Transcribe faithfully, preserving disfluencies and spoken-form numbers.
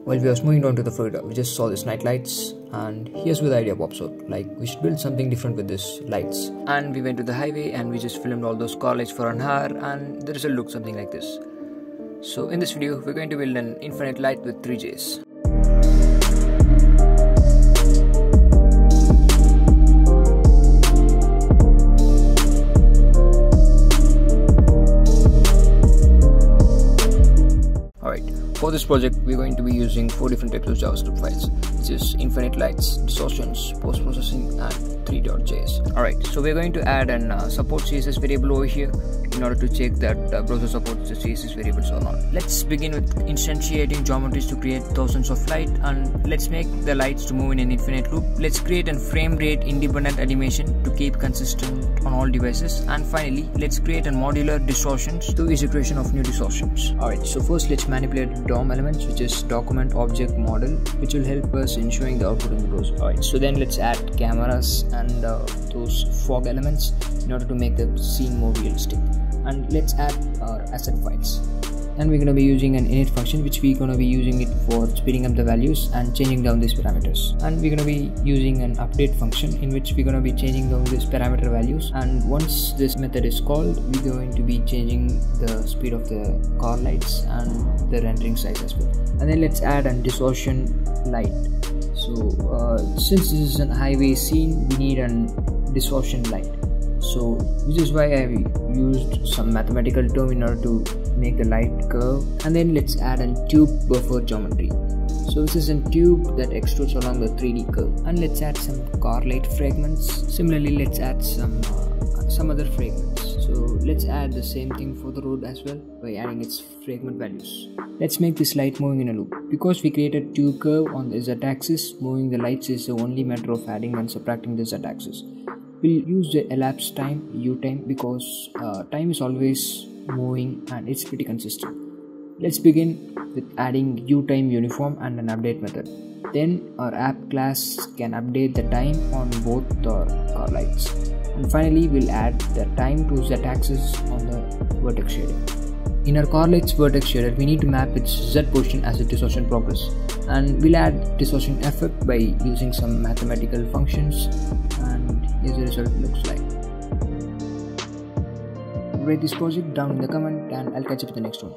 While we was moving down to the Florida, we just saw these night lights, and here's where the idea pops out, like we should build something different with these lights. And we went to the highway and we just filmed all those car lights for an hour, and the result looked something like this. So in this video, we're going to build an infinite light with Three.js. For this project, we're going to be using four different types of JavaScript files, which is infinite lights, distortions, post-processing, and three.js. Alright, so we're going to add an uh, support C S S variable over here in order to check that uh, browser supports the C S S variables or not. Let's begin with instantiating geometries to create thousands of lights, and let's make the lights to move in an infinite loop. Let's create a frame rate independent animation to keep consistent on all devices, and finally, let's create a modular distortions to ease creation of new distortions. Alright, so first let's manipulate D O M elements, which is document object model, which will help us in showing the output in the browser. Alright, so then let's add cameras and uh, those fog elements in order to make the scene more realistic. And let's add our asset files. And we're gonna be using an init function, which we're gonna be using it for speeding up the values and changing down these parameters. And we're gonna be using an update function in which we're gonna be changing down these parameter values. And once this method is called, we're going to be changing the speed of the car lights and the rendering size as well. And then let's add a distortion light. So uh, since this is a highway scene, we need a distortion light. So this is why I used some mathematical term in order to make the light curve. And then let's add a tube buffer geometry. So this is a tube that extrudes along the three D curve. And let's add some car light fragments. Similarly, let's add some uh, some other fragments. So let's add the same thing for the road as well by adding its fragment values. Let's make this light moving in a loop. Because we created tube curve on the z-axis, moving the lights is the only matter of adding and subtracting the z-axis. We'll use the elapsed time, u time, because uh, time is always moving and it's pretty consistent. Let's begin with adding u time uniform and an update method. Then our app class can update the time on both our car lights. And finally, we'll add the time to z axis on the vertex shader. In our car lights vertex shader, we need to map its z position as a distortion progress. And we'll add distortion effect by using some mathematical functions. And here's the result looks like. Rate this project down in the comment, and I'll catch you with the next one.